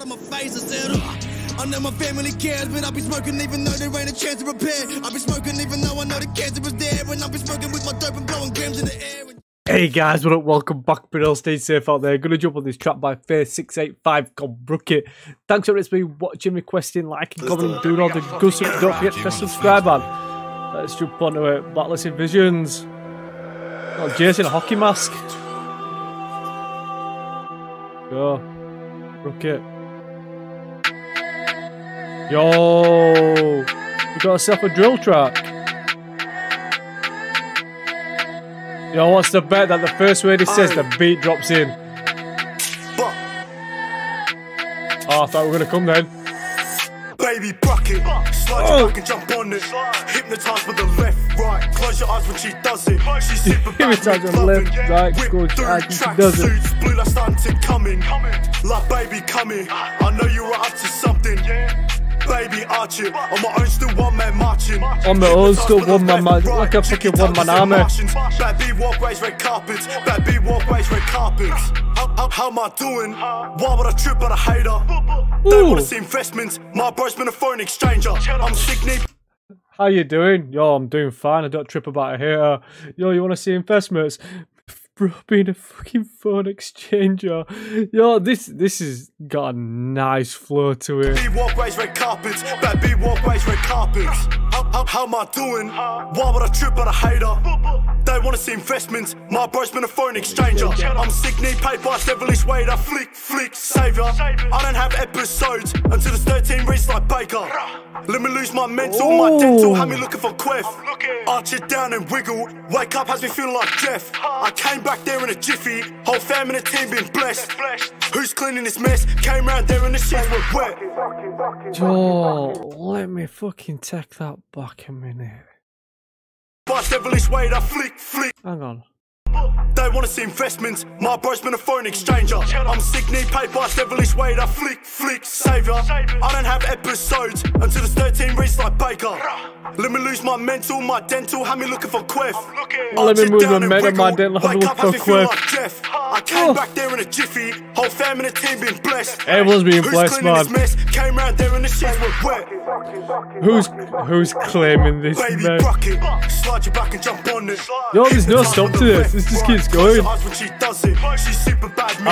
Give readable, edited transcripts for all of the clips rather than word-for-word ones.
out of my face. I said, I know my family cares, but I'll be smoking even though there ain't a chance to repair. I'll be smoking even though I know the cancer was there, and I'll be smoking with my dope and blowing grams in the air. Hey guys, what up? Welcome back, Brunel. Stay safe out there. Gonna jump on this track by Faith 685 called Bruck It. Thanks for everybody watching, requesting, liking, commenting, doing all the good stuff. Don't forget to press subscribe, man. Let's jump onto it. Blacklisted Visions. Oh, Jason, a hockey mask. Go. Bruck It. Yo! We got ourselves a drill track. Yo, what's the bet that the first word he says, the beat drops in? But. Oh, I thought we were going to come then. Baby, bruck it. Slide your back and jump on it. Hypnotised with the left, right. Close your eyes when she does it. She's super bad with loving. Whip through tracksuits, blue light starting to come in. Like, baby, come in. I know you were up to something. Baby, arch it. On my own, still one-man marching. On my own, still one-man marching. Like a fucking one-man army. Baby, walkways, red carpets. Baby, walkways, red carpets. How am I doing? Why would I trip on a hater? They want to see investments. My bro's been a foreign exchanger. I'm sick, need. How you doing? Yo, I'm doing fine. I don't trip about a hater. Yo, you want to see investments? Bro, being a fucking phone exchanger. Yo, this has got a nice flow to it. Baby walkways, red carpets. Baby walkways, red carpets. How am I doing? Why would I trip on a hater? They want to see investments. My bro's been a foreign exchanger. I'm sick, need paper, devilish waiter. Flick, flick, savior. I don't have episodes until it's 13 reads like Baker. Let me lose my mental, my dental. Have me looking for quef. Arch it down and wiggle. Wake up, has me feeling like Jeff. I came back there in a jiffy. Whole fam and the team been blessed. Who's cleaning this mess? Came round there and the shit was wet. Joel, let me fucking take that back a minute. Hang on. They want to see investments. My bro's been a foreign exchanger. I'm sick, need paper, devilish waiter. Flick, flick, savior. I don't have episodes until it's 13 reads like Baker. Let me lose my mental, my dental. Have me looking for quef. Let me move my mental, my dental. Have me looking for quef. I came back there in a jiffy. Whole fam and the team been blessed. Everyone's being blessed, man. Came round there and the shit was wet. Who's claiming this, man? Slide your back and jump on it. Yo, there's no stop to this. This just keeps going. I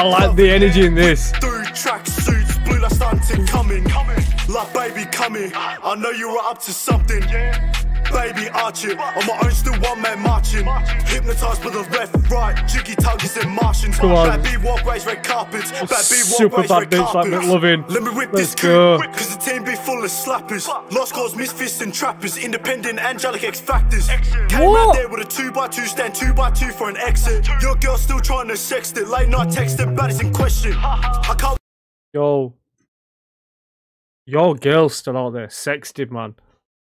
like the energy in this. Through tracksuits, blue light starting to come in. Like, baby, come in. I know you were up to something. Baby, arch it. On my own, still one-man marching. Hypnotised by the left, right. Jiggy tuggies and Martians. Come on. Baby, walkways, red carpets. Super bad bitch like McLovin. Let me whip this girl. Because the team be full of slappers. Lost cause, misfits and trappers. Independent, angelic X-Factors. Came out there with a 2x2 stand, 2x2 for an exit. Your girl still trying to sext it. Late night texting, baddies in question. I can't. Yo. Your girl's still out there sexted, man.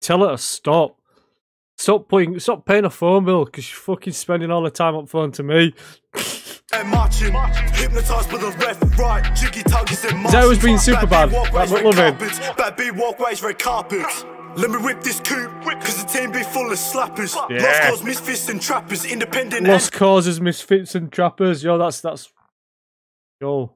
Tell her to stop. Stop paying a phone bill because she's fucking spending all her time on phone to me. Hypnotised by the left, right. Jiggy tuggies and Martians. Zay was being super bad. That's what loving. Baby walkways, red carpets. Let me whip this coupe, because the team be full of slappers. Yeah. Lost cause, misfits and trappers. Independent. Lost causes, misfits and trappers. Yo, that's. Yo.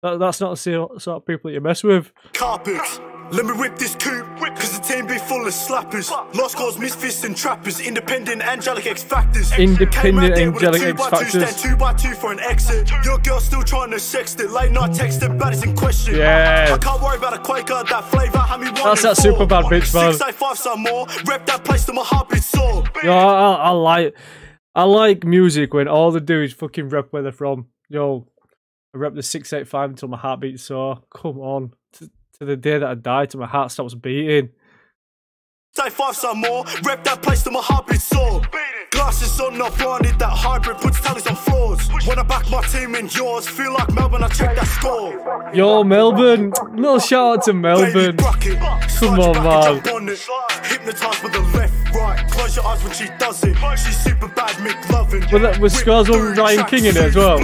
That's not the sort of people that you mess with. Carpets. Let me whip this coupe, because the team be full of slappers. Lost cause, misfits and trappers. Independent, angelic X-Factors. Independent, angelic X-Factors. 2x2 for an exit. Your girl still trying to sext it. Late night texting, baddies in question. Yeah. I can't worry about a Quaker, that flavour. That's that super bad bitch, man. 685 some more. Rep that place to my heartbeat sore. Yo, I like music when all they do is fucking rep where they're from. Yo, I rep the 685 until my heartbeat sore. Come on. To the day that I die, till my heart stops beating. Say 5 some more, rep that place till my heartbeat sore. Glasses on, not blinded, that hybrid puts tallies on floors. When I back my team and yours, feel like Melbourne, I check that score. Yo, Melbourne, little shout out to Melbourne. Come on, man. Hypnotised with the left, right. Close your eyes when she does it. She's super bad, McLovin. Well, that was Scars on Ryan King in it as well.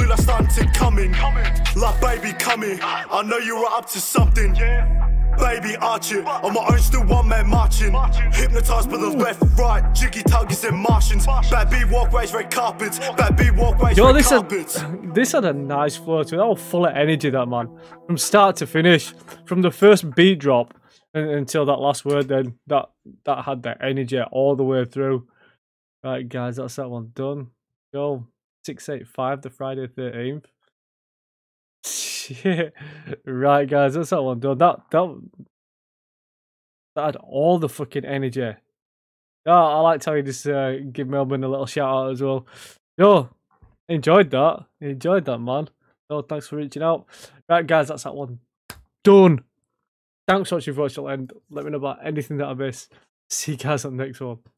Like, baby, come in. I know you were up to something. baby arching. On my own, still one man marching. Hypnotised by the left, right, jiggy tuggies and Martians. Bad B walkways, red carpets. Bad B walkways, yo, red carpets. This had a nice flow to it. That was full of energy, that man. From start to finish, from the first beat drop until that last word, then that had the energy all the way through. Right, guys, that's that one done. Yo, 685, the Friday 13th. Shit. Right, guys, that's that one done. That had all the fucking energy. Oh, I liked how you just give Melbourne a little shout out as well. Yo, enjoyed that. Enjoyed that, man. So thanks for reaching out. Right, guys, that's that one done. Thanks for watching till end. Let me know about anything that I missed. See you guys on the next one.